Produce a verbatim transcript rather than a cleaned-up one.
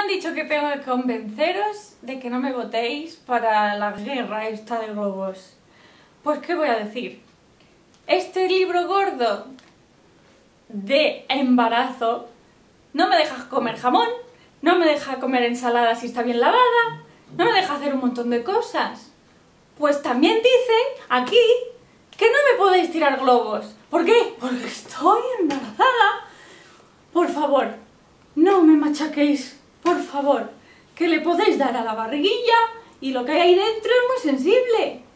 han dicho que tengo que convenceros de que no me votéis para la guerra esta de globos. Pues ¿qué voy a decir? Este libro gordo de embarazo no me deja comer jamón, no me deja comer ensalada si está bien lavada, no me deja hacer un montón de cosas. Pues también dicen aquí que no me podéis tirar globos. ¿Por qué? Porque estoy embarazada. Por favor, no me machaquéis, por favor, que le podéis dar a la barriguilla y lo que hay ahí dentro es muy sensible.